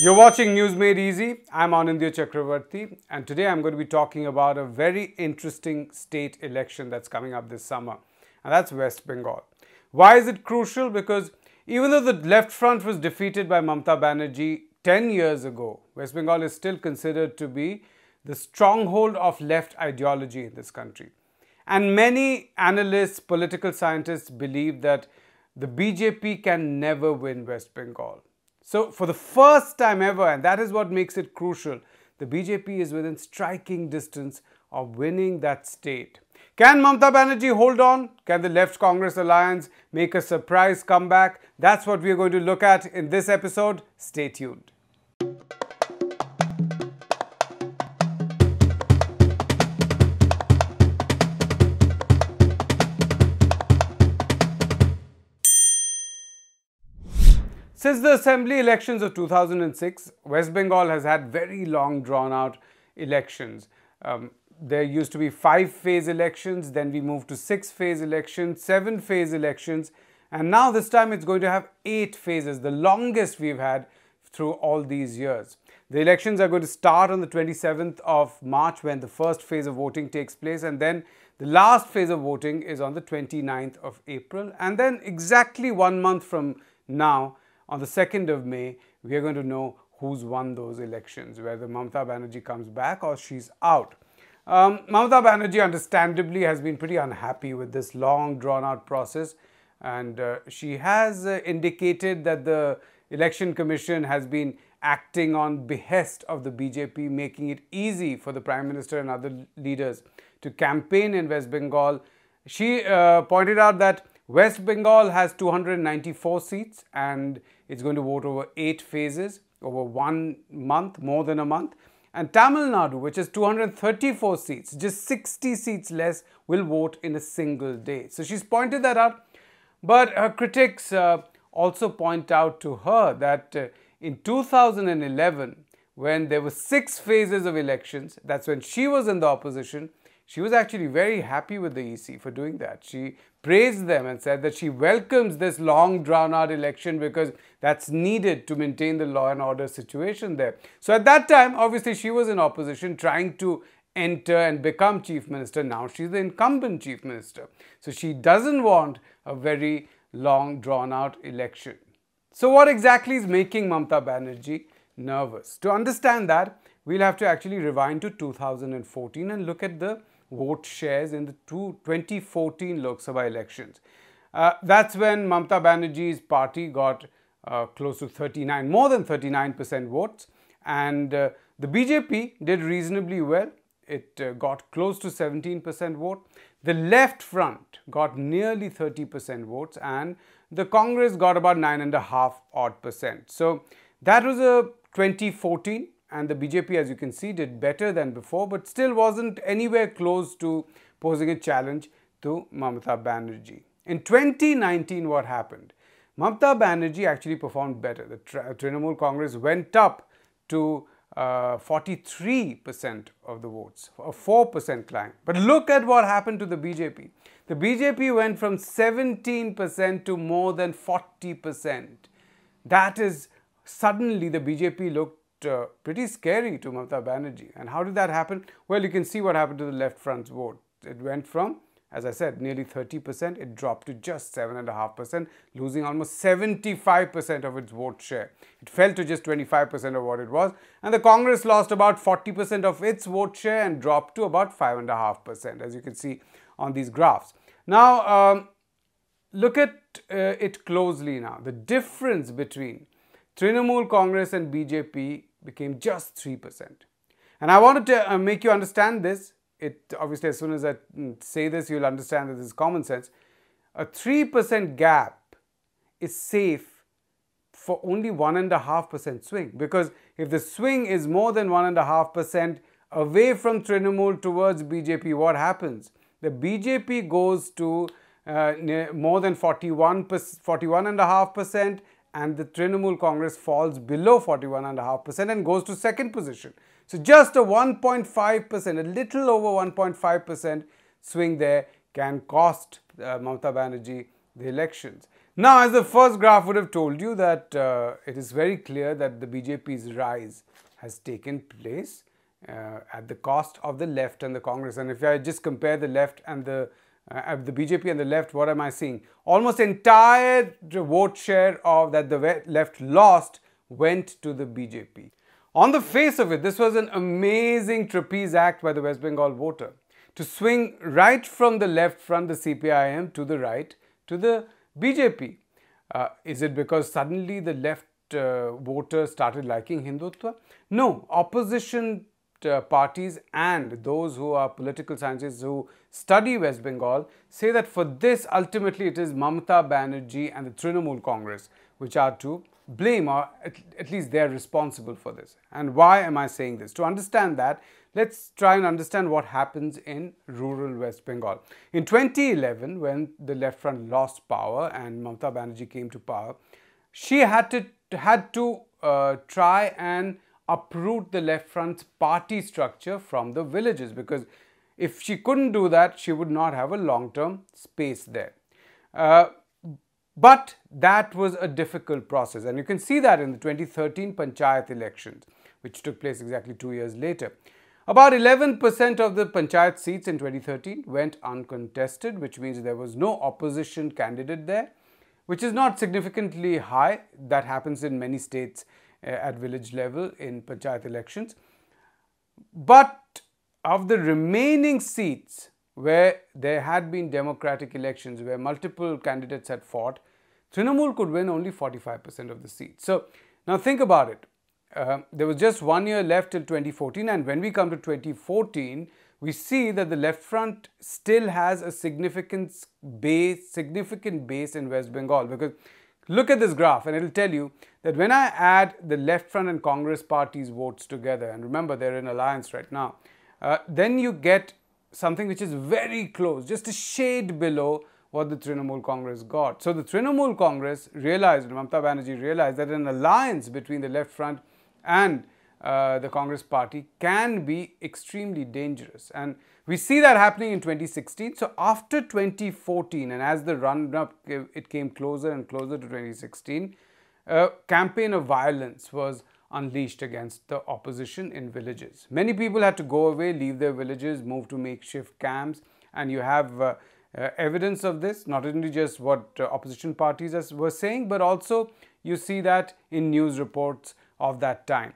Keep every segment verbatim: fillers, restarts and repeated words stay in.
You're watching News Made Easy. I'm Anindya Chakravarti, and today I'm going to be talking about a very interesting state election that's coming up this summer, and that's West Bengal. Why is it crucial? Because even though the left front was defeated by Mamata Banerjee ten years ago, West Bengal is still considered to be the stronghold of left ideology in this country. And many analysts, political scientists believe that the B J P can never win West Bengal. So for the first time ever, and that is what makes it crucial, the B J P is within striking distance of winning that state. Can Mamata Banerjee hold on? Can the Left Congress alliance make a surprise comeback? That's what we are going to look at in this episode. Stay tuned. Since the assembly elections of two thousand six, West Bengal has had very long drawn-out elections. Um, there used to be five-phase elections, then we moved to six-phase elections, seven-phase elections, and now this time it's going to have eight phases, the longest we've had through all these years. The elections are going to start on the twenty-seventh of March when the first phase of voting takes place, and then the last phase of voting is on the twenty-ninth of April, and then exactly one month from now, on the second of May, we are going to know who's won those elections, whether Mamata Banerjee comes back or she's out. Um, Mamata Banerjee understandably has been pretty unhappy with this long drawn-out process, and uh, she has uh, indicated that the Election Commission has been acting on behest of the B J P, making it easy for the Prime Minister and other leaders to campaign in West Bengal. She uh, pointed out that West Bengal has two hundred ninety-four seats and it's going to vote over eight phases, over one month, more than a month. And Tamil Nadu, which is two hundred thirty-four seats, just sixty seats less, will vote in a single day. So she's pointed that out. But her critics uh, also point out to her that uh, in two thousand eleven, when there were six phases of elections, that's when she was in the opposition, she was actually very happy with the E C for doing that. She praised them and said that she welcomes this long drawn-out election because that's needed to maintain the law and order situation there. So at that time, obviously she was in opposition trying to enter and become chief minister. Now she's the incumbent chief minister. So she doesn't want a very long drawn-out election. So what exactly is making Mamata Banerjee nervous? To understand that, we'll have to actually rewind to two thousand fourteen and look at the vote shares in the two thousand fourteen Lok Sabha elections. Uh, that's when Mamata Banerjee's party got uh, close to thirty-nine, more than thirty-nine percent votes, and uh, the B J P did reasonably well. It uh, got close to seventeen percent vote. The left front got nearly thirty percent votes, and the Congress got about nine and a half odd percent. So that was a twenty fourteen. And the B J P, as you can see, did better than before, but still wasn't anywhere close to posing a challenge to Mamata Banerjee. In twenty nineteen, what happened? Mamata Banerjee actually performed better. The Trinamool Congress went up to uh, forty-three percent of the votes, a four percent climb. But look at what happened to the B J P. The B J P went from seventeen percent to more than forty percent. That is, suddenly the B J P looked Uh, pretty scary to Mamata Banerjee. And how did that happen? Well, you can see what happened to the left front's vote. It went from, as I said, nearly thirty percent. It dropped to just seven point five percent, losing almost seventy-five percent of its vote share. It fell to just twenty-five percent of what it was. And the Congress lost about forty percent of its vote share and dropped to about five point five percent, as you can see on these graphs. Now, um, look at uh, it closely now. The difference between Trinamool Congress and B J P became just three percent. And I wanted to uh, make you understand this. It obviously, as soon as I say this, you'll understand that this is common sense. A three percent gap is safe for only one point five percent swing, because if the swing is more than one point five percent away from Trinamool towards B J P, what happens? The B J P goes to uh, more than forty-one point five percent, and the Trinamool Congress falls below forty-one point five percent and goes to second position. So just a one point five percent, a little over one point five percent swing there can cost uh, Mamata Banerjee the elections. Now, as the first graph would have told you, that uh, it is very clear that the B J P's rise has taken place uh, at the cost of the left and the Congress. And if I just compare the left and the Uh, the B J P and the left, what am I seeing? Almost entire vote share of that the left lost went to the B J P. On the face of it, this was an amazing trapeze act by the West Bengal voter to swing right from the left front, the C P I M, to the right, to the B J P. Uh, is it because suddenly the left uh, voter started liking Hindutva? No, opposition Uh, parties and those who are political scientists who study West Bengal say that for this ultimately it is Mamata Banerjee and the Trinamool Congress which are to blame, or at, at least they are responsible for this. And why am I saying this? To understand that, let's try and understand what happens in rural West Bengal. In twenty eleven, when the left front lost power and Mamata Banerjee came to power, she had to, had to uh, try and uproot the left front's party structure from the villages, because if she couldn't do that, she would not have a long-term space there. Uh, but that was a difficult process, and you can see that in the twenty thirteen Panchayat elections, which took place exactly two years later. About eleven percent of the Panchayat seats in twenty thirteen went uncontested, which means there was no opposition candidate there, which is not significantly high. That happens in many states at village level in Panchayat elections. But of the remaining seats where there had been democratic elections, where multiple candidates had fought, Trinamool could win only forty-five percent of the seats. So now think about it. Uh, there was just one year left till twenty fourteen, and when we come to twenty fourteen, we see that the left front still has a significant base, significant base in West Bengal, because look at this graph and it will tell you that when I add the left front and Congress parties' votes together, and remember they're in alliance right now, uh, then you get something which is very close, just a shade below what the Trinamool Congress got. So the Trinamool Congress realized, Mamata Banerjee realized, that an alliance between the left front and uh, the Congress party can be extremely dangerous. And we see that happening in twenty sixteen. So after twenty fourteen, and as the run-up, it came closer and closer to twenty sixteen, a campaign of violence was unleashed against the opposition in villages. Many people had to go away, leave their villages, move to makeshift camps, and you have uh, uh, evidence of this, not only just what uh, opposition parties are, were saying, but also you see that in news reports of that time.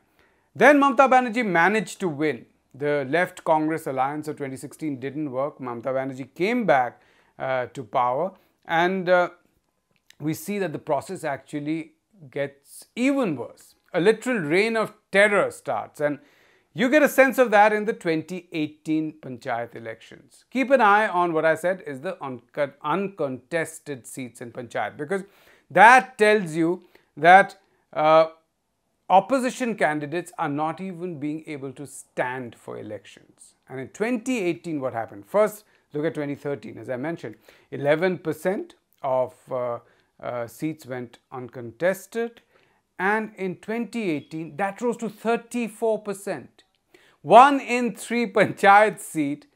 Then Mamata Banerjee managed to win. The left-Congress alliance of twenty sixteen didn't work. Mamata Banerjee came back uh, to power, and uh, we see that the process actually gets even worse. A literal reign of terror starts, and you get a sense of that in the twenty eighteen Panchayat elections. Keep an eye on what I said is the un uncontested seats in Panchayat, because that tells you that uh, opposition candidates are not even being able to stand for elections. And in twenty eighteen, what happened? First, look at twenty thirteen. As I mentioned, eleven percent of uh, uh, seats went uncontested. And in twenty eighteen, that rose to thirty-four percent. One in three Panchayat seat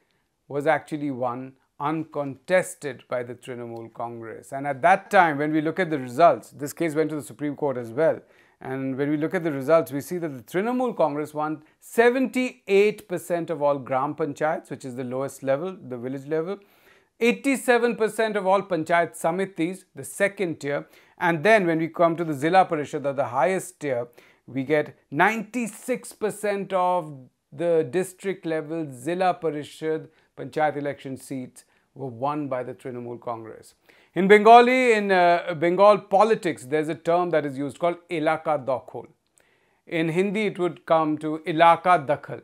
was actually won uncontested by the Trinamool Congress. And at that time, when we look at the results, this case went to the Supreme Court as well. And when we look at the results, we see that the Trinamool Congress won seventy-eight percent of all Gram Panchayats, which is the lowest level, the village level, eighty-seven percent of all Panchayat Samitis, the second tier, and then when we come to the Zilla Parishad, the highest tier, we get ninety-six percent of the district level Zilla Parishad Panchayat election seats were won by the Trinamool Congress. In Bengali, in uh, Bengal politics, there's a term that is used called Elaka Dakhol. In Hindi, it would come to Elaka Dakhal.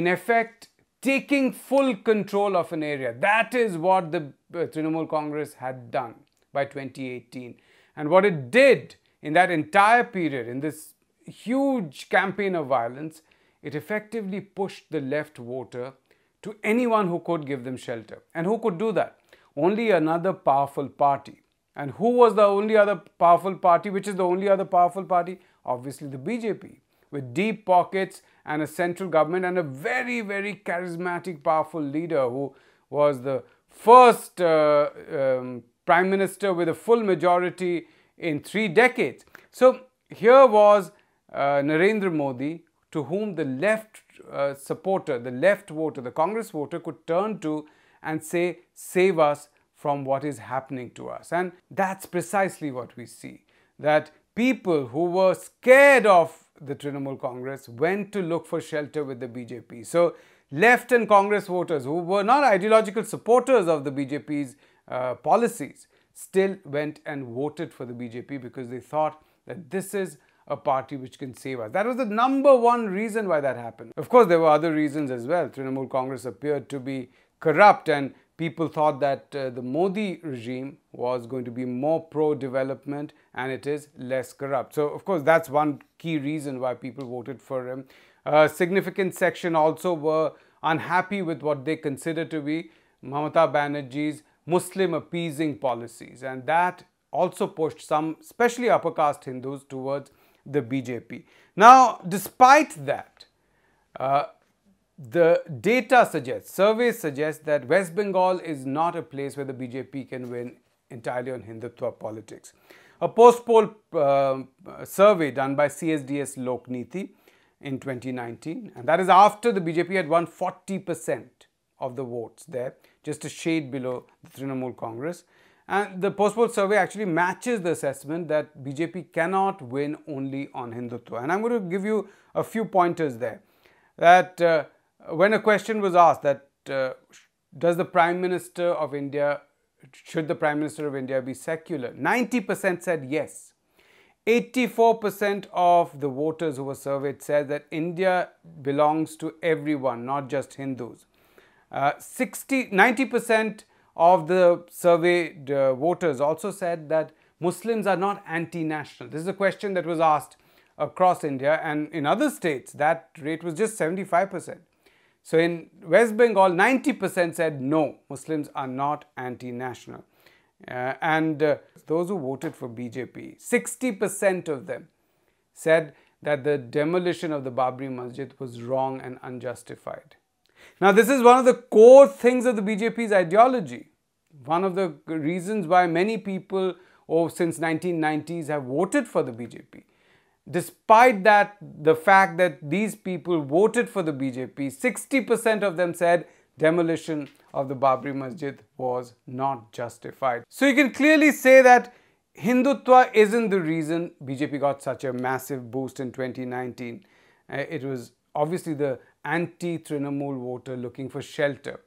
In effect, taking full control of an area. That is what the uh, Trinamool Congress had done by twenty eighteen. And what it did in that entire period, in this huge campaign of violence, it effectively pushed the left voter to anyone who could give them shelter. And who could do that? Only another powerful party. And who was the only other powerful party? Which is the only other powerful party? Obviously the B J P, with deep pockets and a central government and a very, very charismatic, powerful leader who was the first uh, um, prime minister with a full majority in three decades. So here was uh, Narendra Modi, to whom the left uh, supporter, the left voter, the Congress voter could turn to and say, save us from what is happening to us. And that's precisely what we see, that people who were scared of the Trinamool Congress went to look for shelter with the B J P. So left and Congress voters who were not ideological supporters of the B J P's uh, policies still went and voted for the B J P because they thought that this is a party which can save us. That was the number one reason why that happened. Of course, there were other reasons as well. Trinamool Congress appeared to be corrupt and people thought that uh, the Modi regime was going to be more pro-development and it is less corrupt. So, of course, that's one key reason why people voted for him. A significant section also were unhappy with what they consider to be Mamata Banerjee's Muslim appeasing policies, and that also pushed some, especially upper caste Hindus, towards the B J P. Now, despite that, uh, the data suggests, surveys suggest that West Bengal is not a place where the B J P can win entirely on Hindutva politics. A post-poll uh, survey done by C S D S Lokniti in twenty nineteen, and that is after the B J P had won forty percent of the votes there, just a shade below the Trinamool Congress. And the post-poll survey actually matches the assessment that B J P cannot win only on Hindutva. And I'm going to give you a few pointers there. That uh, when a question was asked that uh, does the Prime Minister of India, should the Prime Minister of India be secular? ninety percent said yes. eighty-four percent of the voters who were surveyed said that India belongs to everyone, not just Hindus. Uh, ninety percent of the surveyed uh, voters also said that Muslims are not anti-national. This is a question that was asked across India, and in other states that rate was just seventy-five percent. So in West Bengal, ninety percent said no, Muslims are not anti-national. Uh, and uh, those who voted for B J P, sixty percent of them said that the demolition of the Babri Masjid was wrong and unjustified. Now, this is one of the core things of the B J P's ideology. One of the reasons why many people oh, since nineteen nineties have voted for the B J P. Despite that, the fact that these people voted for the B J P, sixty percent of them said demolition of the Babri Masjid was not justified. So you can clearly say that Hindutva isn't the reason B J P got such a massive boost in twenty nineteen. Uh, it was obviously the anti-Trinamool voter looking for shelter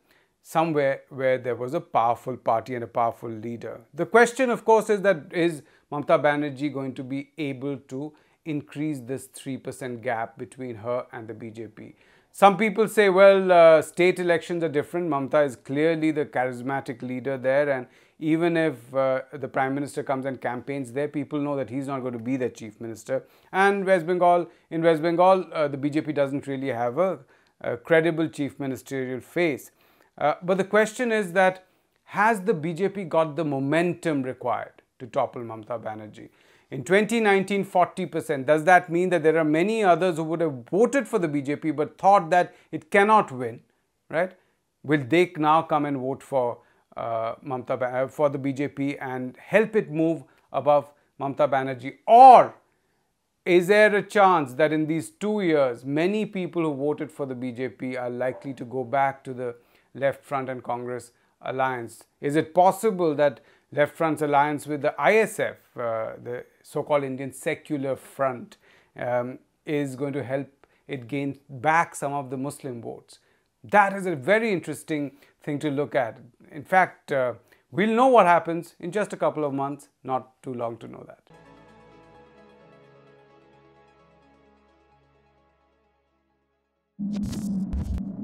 somewhere where there was a powerful party and a powerful leader. The question, of course, is that is Mamata Banerjee going to be able to increase this three percent gap between her and the B J P? Some people say, well, uh, state elections are different. Mamata is clearly the charismatic leader there, and even if uh, the Prime Minister comes and campaigns there, people know that he's not going to be the Chief Minister. And West Bengal, in West Bengal, uh, the B J P doesn't really have a, a credible Chief Ministerial face. Uh, but the question is that, has the B J P got the momentum required to topple Mamata Banerjee? In twenty nineteen, forty percent. Does that mean that there are many others who would have voted for the B J P but thought that it cannot win, right? Will they now come and vote for uh, Mamata Banerjee, for the B J P, and help it move above Mamata Banerjee? Or is there a chance that in these two years, many people who voted for the B J P are likely to go back to the Left Front and Congress alliance? Is it possible that Left Front's alliance with the I S F, uh, the so-called Indian Secular Front, um, is going to help it gain back some of the Muslim votes? That is a very interesting thing to look at. In fact, uh, we'll know what happens in just a couple of months, not too long to know that.